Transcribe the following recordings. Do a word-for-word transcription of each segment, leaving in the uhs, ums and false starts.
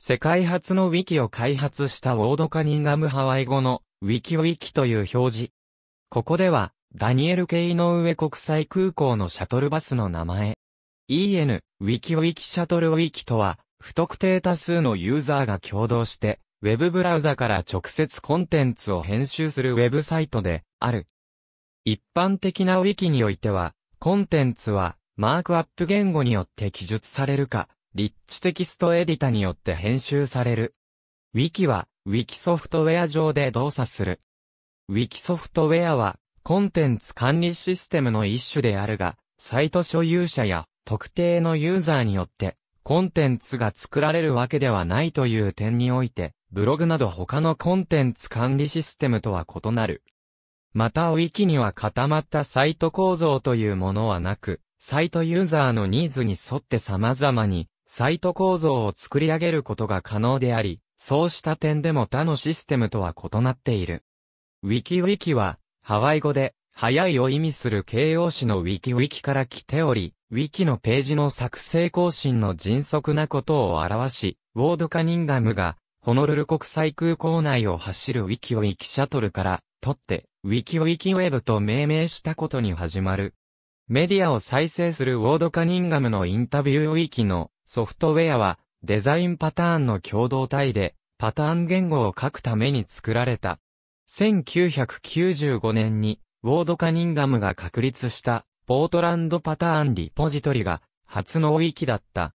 世界初のウィキを開発したウォード・カニンガムハワイ語のウィキウィキという表示。ここではダニエル・K・井上国際空港のシャトルバスの名前。イーエヌ、ウィキウィキシャトルウィキとは、不特定多数のユーザーが共同して、ウェブブラウザから直接コンテンツを編集するウェブサイトである。一般的なウィキにおいては、コンテンツはマークアップ言語によって記述されるか、リッチテキストエディタによって編集される。ウィキは、ウィキソフトウェア上で動作する。ウィキソフトウェアは、コンテンツ管理システムの一種であるが、サイト所有者や特定のユーザーによって、コンテンツが作られるわけではないという点において、ブログなど他のコンテンツ管理システムとは異なる。また、ウィキには固まったサイト構造というものはなく、サイトユーザーのニーズに沿って様々に、サイト構造を作り上げることが可能であり、そうした点でも他のシステムとは異なっている。ウィキウィキは、ハワイ語で、早いを意味する形容詞のウィキウィキから来ており、ウィキのページの作成更新の迅速なことを表し、ウォード・カニンガムが、ホノルル国際空港内を走るウィキウィキシャトルから、取って、ウィキウィキウェブと命名したことに始まる。メディアを再生するウォード・カニンガムのインタビューウィキのソフトウェアはデザインパターンの共同体でパターン言語を書くために作られた。せんきゅうひゃくきゅうじゅうごねんにウォード・カニンガムが確立したポートランドパターンリポジトリが初のウィキだった。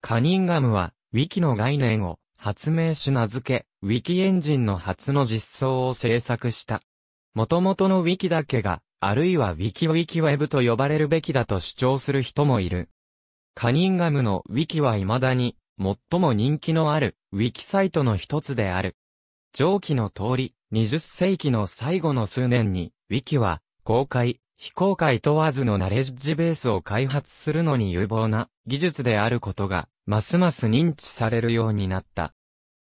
カニンガムはウィキの概念を発明し名付け、ウィキエンジンの初の実装を制作した。元々のウィキだけがあるいはウィキウィキウェブと呼ばれるべきだと主張する人もいる。カニンガムのウィキは未だに最も人気のあるウィキサイトの一つである。上記の通り、にじゅっせいきの最後の数年にウィキは公開、非公開問わずのナレッジベースを開発するのに有望な技術であることがますます認知されるようになった。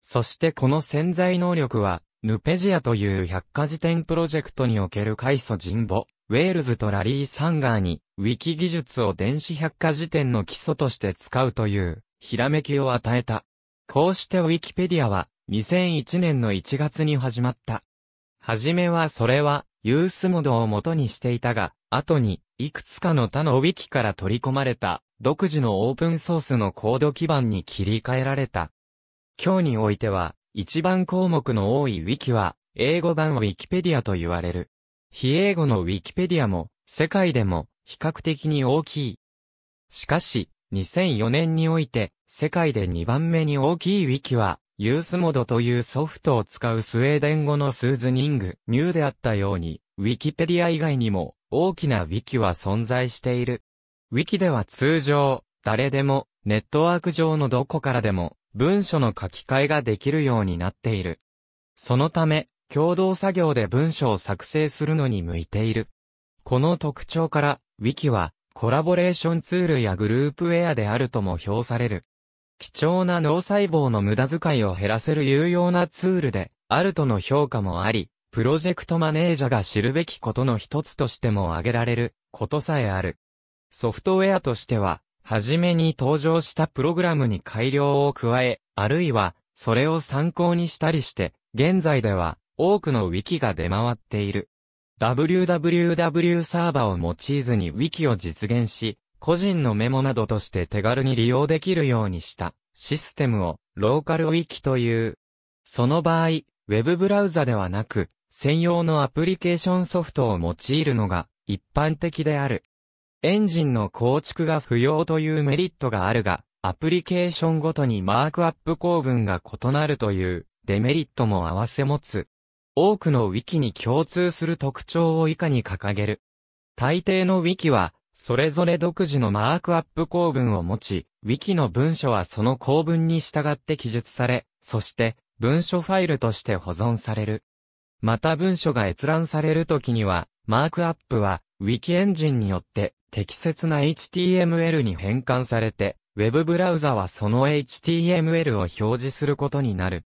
そしてこの潜在能力はヌペジアという百科事典プロジェクトにおける開祖ジンボ、ウェールズとラリー・サンガーに、ウィキ技術を電子百科事典の基礎として使うという、ひらめきを与えた。こうしてウィキペディアは、にせんいちねんのいちがつに始まった。はじめはそれは、ユースモードを元にしていたが、後に、いくつかの他のウィキから取り込まれた、独自のオープンソースのコード基盤に切り替えられた。今日においては、一番項目の多いウィキは、英語版ウィキペディアと言われる。非英語のウィキペディアも、世界でも、比較的に大きい。しかし、にせんよねんにおいて、世界でにばんめに大きいウィキは、ユースモードというソフトを使うスウェーデン語のスーズニング、ニューであったように、ウィキペディア以外にも、大きなウィキは存在している。ウィキでは通常、誰でも、ネットワーク上のどこからでも、文書の書き換えができるようになっている。そのため、共同作業で文書を作成するのに向いている。この特徴から、ウィキは、コラボレーションツールやグループウェアであるとも評される。貴重な脳細胞の無駄遣いを減らせる有用なツールで、あるとの評価もあり、プロジェクトマネージャーが知るべきことの一つとしても挙げられる、ことさえある。ソフトウェアとしては、はじめに登場したプログラムに改良を加え、あるいは、それを参考にしたりして、現在では、多くのウィキが出回っている。ダブリューダブリューダブリュー サーバーを用いずにウィキを実現し、個人のメモなどとして手軽に利用できるようにしたシステムをローカルウィキという。その場合、ウェブブラウザではなく、専用のアプリケーションソフトを用いるのが一般的である。エンジンの構築が不要というメリットがあるが、アプリケーションごとにマークアップ構文が異なるというデメリットも併せ持つ。多くのウィキに共通する特徴を以下に掲げる。大抵のウィキは、それぞれ独自のマークアップ構文を持ち、ウィキの文書はその構文に従って記述され、そして文書ファイルとして保存される。また文書が閲覧されるときには、マークアップは、ウィキエンジンによって、適切な エイチティーエムエル に変換されて、ウェブブラウザはその エイチティーエムエル を表示することになる。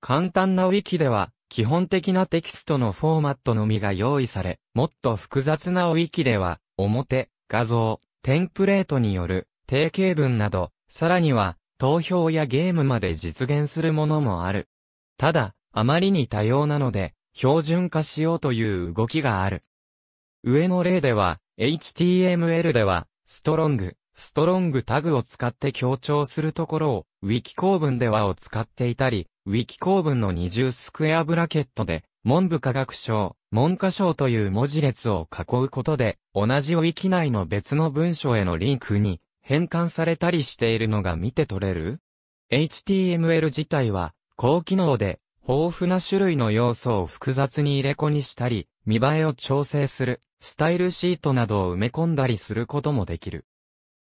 簡単なウィキでは、基本的なテキストのフォーマットのみが用意され、もっと複雑なウィキでは、表、画像、テンプレートによる、定型文など、さらには、投票やゲームまで実現するものもある。ただ、あまりに多様なので、標準化しようという動きがある。上の例では、エイチティーエムエル では、ストロング、ストロングタグを使って強調するところを、ウィキ構文ではを使っていたり、ウィキ構文の二重スクエアブラケットで、文部科学省、文科省という文字列を囲うことで、同じウィキ内の別の文章へのリンクに変換されたりしているのが見て取れる？ エイチティーエムエル 自体は、高機能で、豊富な種類の要素を複雑に入れ子にしたり、見栄えを調整する、スタイルシートなどを埋め込んだりすることもできる。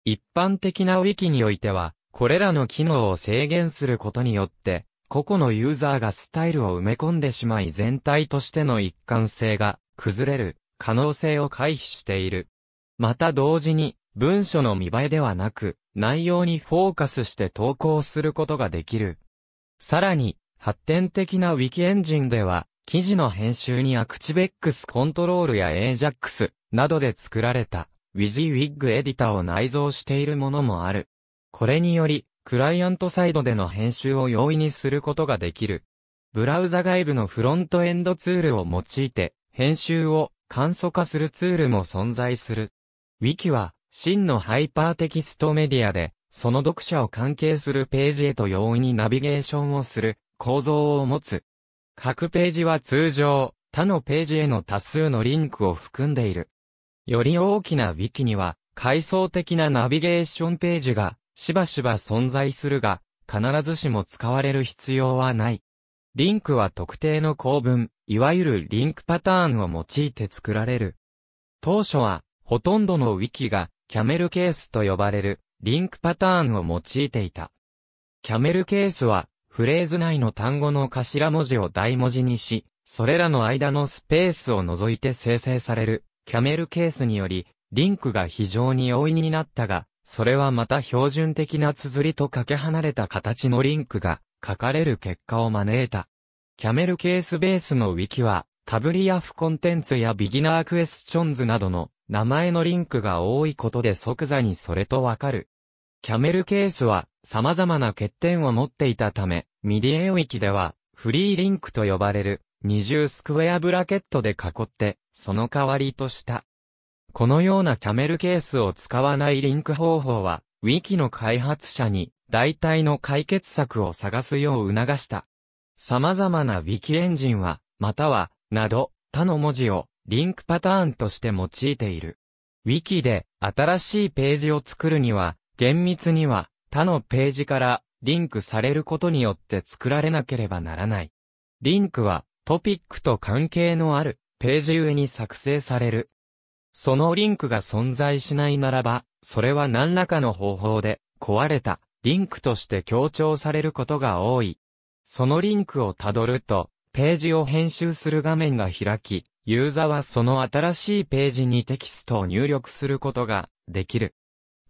一般的なウィキにおいては、これらの機能を制限することによって、個々のユーザーがスタイルを埋め込んでしまい全体としての一貫性が崩れる可能性を回避している。また同時に文書の見栄えではなく内容にフォーカスして投稿することができる。さらに発展的なウィキエンジンでは記事の編集にActiveXコントロールや エージャックス などで作られた WYSIWYG エディタを内蔵しているものもある。これによりクライアントサイドでの編集を容易にすることができる。ブラウザ外部のフロントエンドツールを用いて、編集を簡素化するツールも存在する。Wiki は、真のハイパーテキストメディアで、その読者を関係するページへと容易にナビゲーションをする構造を持つ。各ページは通常、他のページへの多数のリンクを含んでいる。より大きな Wiki には、階層的なナビゲーションページが、しばしば存在するが、必ずしも使われる必要はない。リンクは特定の構文、いわゆるリンクパターンを用いて作られる。当初は、ほとんどのウィキが、キャメルケースと呼ばれる、リンクパターンを用いていた。キャメルケースは、フレーズ内の単語の頭文字を大文字にし、それらの間のスペースを除いて生成される、キャメルケースにより、リンクが非常に容易になったが、それはまた標準的な綴りとかけ離れた形のリンクが書かれる結果を招いた。キャメルケースベースのウィキはタブリアフコンテンツやビギナークエスチョンズなどの名前のリンクが多いことで即座にそれとわかる。キャメルケースは様々な欠点を持っていたため、ミディエウィキではフリーリンクと呼ばれる二重スクエアブラケットで囲ってその代わりとした。このようなキャメルケースを使わないリンク方法は、Wiki の開発者に代替の解決策を探すよう促した。様々な Wiki エンジンは、または、など、他の文字をリンクパターンとして用いている。Wiki で新しいページを作るには、厳密には他のページからリンクされることによって作られなければならない。リンクはトピックと関係のあるページ上に作成される。そのリンクが存在しないならば、それは何らかの方法で壊れたリンクとして強調されることが多い。そのリンクをたどると、ページを編集する画面が開き、ユーザーはその新しいページにテキストを入力することができる。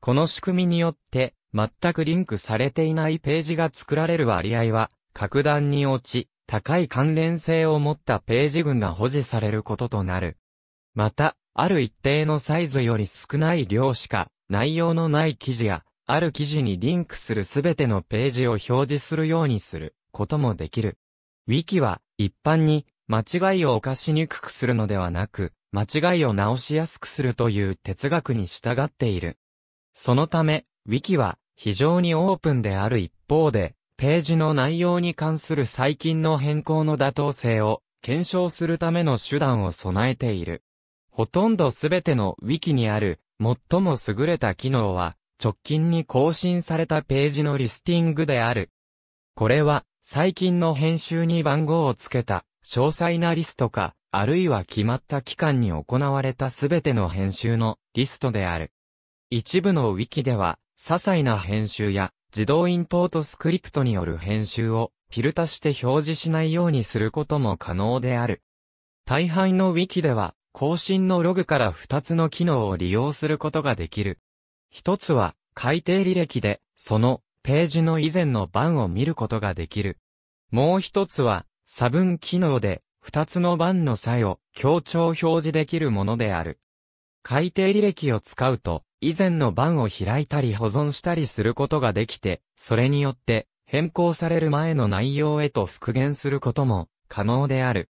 この仕組みによって、全くリンクされていないページが作られる割合は、格段に落ち、高い関連性を持ったページ群が保持されることとなる。また、ある一定のサイズより少ない量しか内容のない記事や、ある記事にリンクするすべてのページを表示するようにすることもできる。Wiki は一般に間違いを犯しにくくするのではなく、間違いを直しやすくするという哲学に従っている。そのため、Wiki は非常にオープンである一方で、ページの内容に関する最近の変更の妥当性を検証するための手段を備えている。ほとんどすべての Wiki にある最も優れた機能は直近に更新されたページのリスティングである。これは最近の編集に番号をつけた詳細なリストか、あるいは決まった期間に行われたすべての編集のリストである。一部の Wiki では些細な編集や自動インポートスクリプトによる編集をフィルタして表示しないようにすることも可能である。大半の Wiki では更新のログからふたつの機能を利用することができる。ひとつは、改訂履歴で、その、ページの以前の版を見ることができる。もうひとつは、差分機能で、ふたつの版の差を、強調表示できるものである。改訂履歴を使うと、以前の版を開いたり保存したりすることができて、それによって変更される前の内容へと復元することも可能である。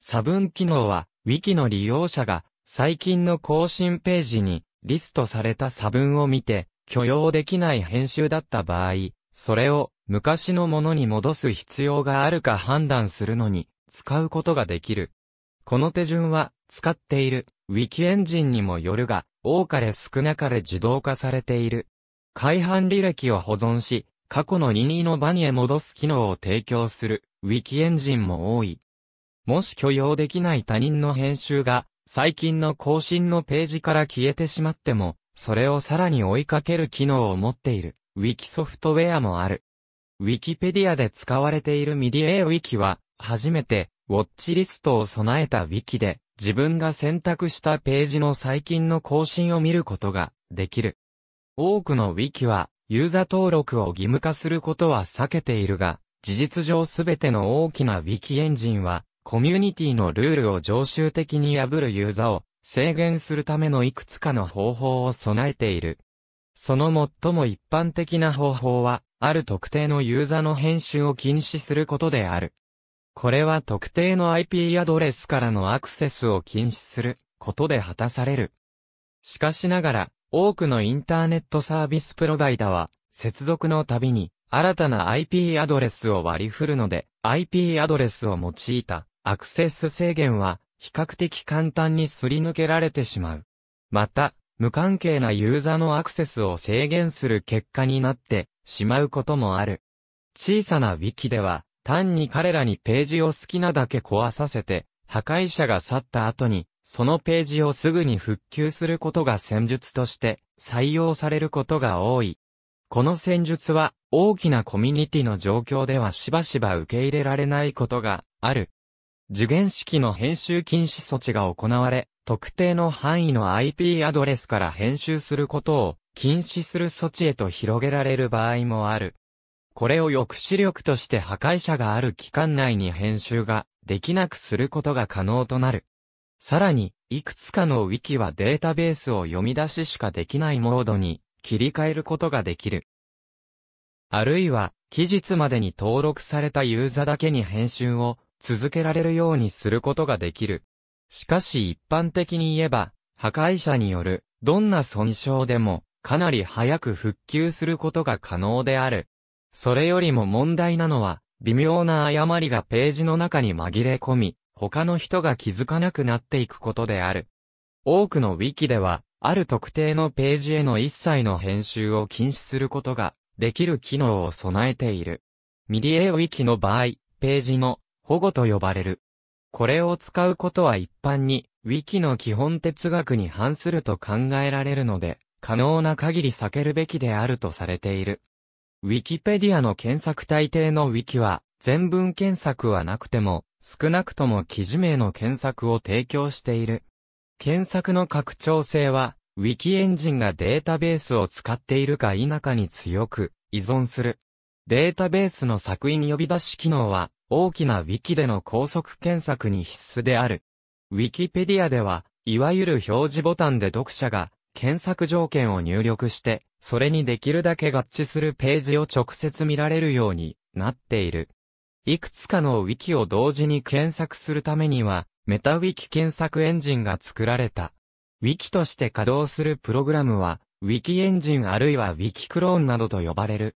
差分機能は、Wiki の利用者が最近の更新ページにリストされた差分を見て許容できない編集だった場合、それを昔のものに戻す必要があるか判断するのに使うことができる。この手順は使っている Wiki エンジンにもよるが、多かれ少なかれ自動化されている。改版履歴を保存し、過去の任意の版へ戻す機能を提供する Wiki エンジンも多い。もし許容できない他人の編集が最近の更新のページから消えてしまっても、それをさらに追いかける機能を持っている Wiki ソフトウェアもある。Wikipedia で使われている MediaWiki は、初めてウォッチリストを備えた Wiki で自分が選択したページの最近の更新を見ることができる。多くの Wiki はユーザー登録を義務化することは避けているが、事実上すべての大きな Wiki エンジンは、コミュニティのルールを常習的に破るユーザーを制限するためのいくつかの方法を備えている。その最も一般的な方法は、ある特定のユーザーの編集を禁止することである。これは特定の アイピー アドレスからのアクセスを禁止することで果たされる。しかしながら、多くのインターネットサービスプロバイダは、接続のたびに新たな アイピー アドレスを割り振るので、アイピー アドレスを用いたアクセス制限は比較的簡単にすり抜けられてしまう。また、無関係なユーザーのアクセスを制限する結果になってしまうこともある。小さな Wiki では単に彼らにページを好きなだけ壊させて破壊者が去った後にそのページをすぐに復旧することが戦術として採用されることが多い。この戦術は大きなコミュニティの状況ではしばしば受け入れられないことがある。時限式の編集禁止措置が行われ、特定の範囲の アイピー アドレスから編集することを禁止する措置へと広げられる場合もある。これを抑止力として破壊者がある期間内に編集ができなくすることが可能となる。さらに、いくつかの Wiki はデータベースを読み出ししかできないモードに切り替えることができる。あるいは、期日までに登録されたユーザーだけに編集を続けられるようにすることができる。しかし一般的に言えば、破壊者によるどんな損傷でもかなり早く復旧することが可能である。それよりも問題なのは、微妙な誤りがページの中に紛れ込み、他の人が気づかなくなっていくことである。多くの Wiki では、ある特定のページへの一切の編集を禁止することができる機能を備えている。MediaWiki の場合、ページの保護と呼ばれる。これを使うことは一般に、Wiki の基本哲学に反すると考えられるので、可能な限り避けるべきであるとされている。Wikipedia の検索大抵の Wiki は、全文検索はなくても、少なくとも記事名の検索を提供している。検索の拡張性は、Wiki エンジンがデータベースを使っているか否かに強く依存する。データベースの索引呼び出し機能は、大きな Wiki での高速検索に必須である。Wikipedia では、いわゆる表示ボタンで読者が検索条件を入力して、それにできるだけ合致するページを直接見られるようになっている。いくつかの Wiki を同時に検索するためには、メタ Wiki 検索エンジンが作られた。Wiki として稼働するプログラムは、Wiki エンジンあるいは Wiki クローンなどと呼ばれる。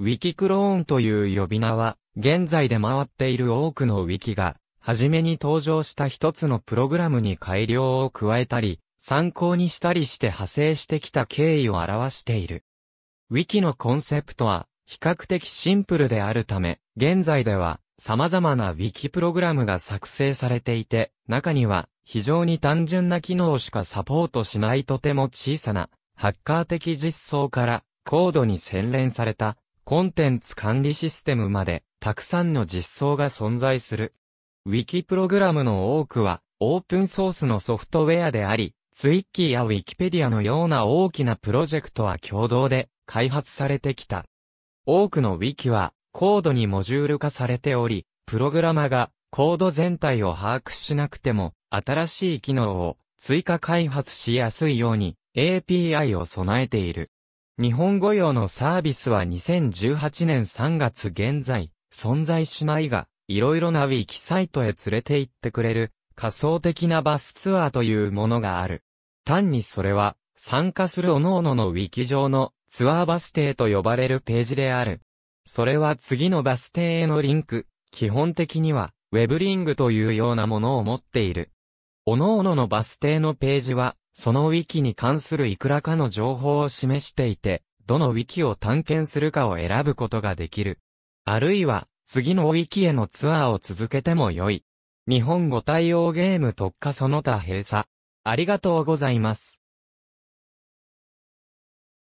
Wiki クローンという呼び名は、現在で回っている多くの Wiki が、初めに登場した一つのプログラムに改良を加えたり、参考にしたりして派生してきた経緯を表している。Wiki のコンセプトは、比較的シンプルであるため、現在では、様々な Wiki プログラムが作成されていて、中には、非常に単純な機能しかサポートしないとても小さな、ハッカー的実装から、高度に洗練された、コンテンツ管理システムまでたくさんの実装が存在する。Wiki プログラムの多くはオープンソースのソフトウェアであり、Twitter や Wikipedia のような大きなプロジェクトは共同で開発されてきた。多くの Wiki はコードにモジュール化されており、プログラマがコード全体を把握しなくても新しい機能を追加開発しやすいようにエーピーアイ を備えている。日本語用のサービスはにせんじゅうはちねんさんがつ現在、存在しないが、いろいろなウィキサイトへ連れて行ってくれる、仮想的なバスツアーというものがある。単にそれは、参加する各々のウィキ上のツアーバス停と呼ばれるページである。それは次のバス停へのリンク、基本的には、ウェブリングというようなものを持っている。各々のバス停のページは、そのウィキに関するいくらかの情報を示していて、どのウィキを探検するかを選ぶことができる。あるいは、次のウィキへのツアーを続けても良い。日本語対応ゲーム特化その他閉鎖。ありがとうございます。